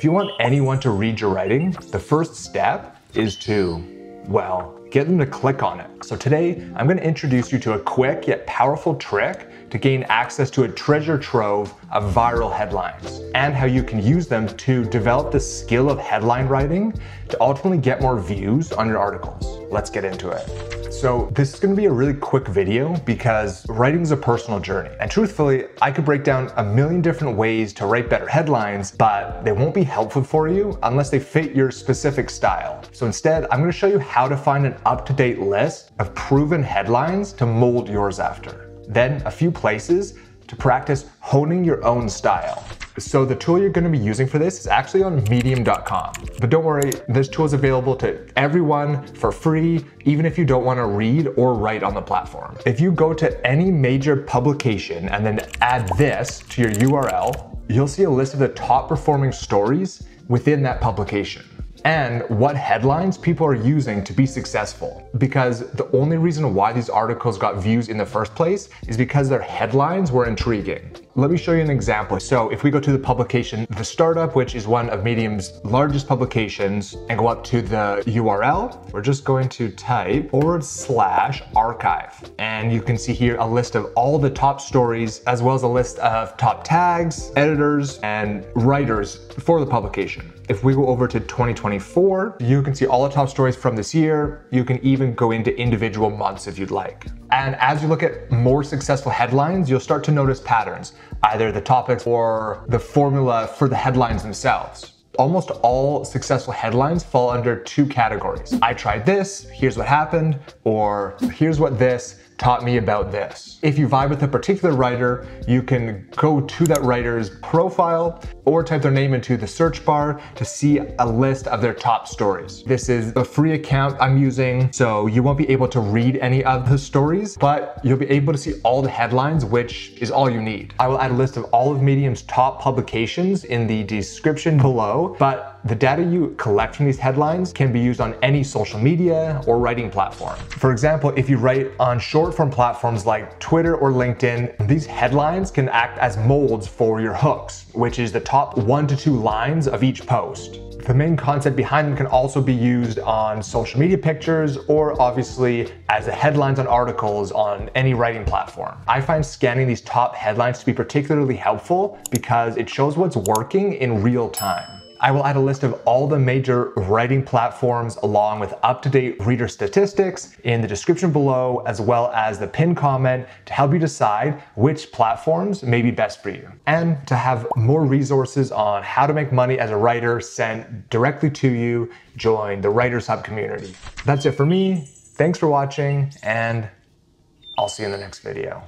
If you want anyone to read your writing, the first step is to, well, get them to click on it. So today, I'm gonna introduce you to a quick yet powerful trick to gain access to a treasure trove of viral headlines and how you can use them to develop the skill of headline writing to ultimately get more views on your articles. Let's get into it. So this is gonna be a really quick video because writing is a personal journey. And truthfully, I could break down a million different ways to write better headlines, but they won't be helpful for you unless they fit your specific style. So instead, I'm gonna show you how to find an up-to-date list of proven headlines to mold yours after. Then a few places to practice honing your own style. So the tool you're gonna be using for this is actually on medium.com. But don't worry, this tool is available to everyone for free, even if you don't wanna read or write on the platform. If you go to any major publication and then add this to your URL, you'll see a list of the top performing stories within that publication and what headlines people are using to be successful. Because the only reason why these articles got views in the first place is because their headlines were intriguing. Let me show you an example. So if we go to the publication, The Startup, which is one of Medium's largest publications, and go up to the URL, we're just going to type /archive. And you can see here a list of all the top stories, as well as a list of top tags, editors, and writers for the publication. If we go over to 2024, you can see all the top stories from this year. You can even go into individual months if you'd like. And as you look at more successful headlines, you'll start to notice patterns, either the topics or the formula for the headlines themselves. Almost all successful headlines fall under two categories. I tried this, here's what happened, or here's what this taught me about this. If you vibe with a particular writer, you can go to that writer's profile or type their name into the search bar to see a list of their top stories. This is a free account I'm using, so you won't be able to read any of the stories, but you'll be able to see all the headlines, which is all you need. I will add a list of all of Medium's top publications in the description below, but the data you collect from these headlines can be used on any social media or writing platform. For example, if you write on short form platforms like Twitter or LinkedIn, these headlines can act as molds for your hooks, which is the top 1 to 2 lines of each post. The main concept behind them can also be used on social media pictures or obviously as the headlines on articles on any writing platform. I find scanning these top headlines to be particularly helpful because it shows what's working in real time. I will add a list of all the major writing platforms along with up-to-date reader statistics in the description below, as well as the pinned comment to help you decide which platforms may be best for you. And to have more resources on how to make money as a writer sent directly to you, join the Writers Hub community. That's it for me. Thanks for watching, and I'll see you in the next video.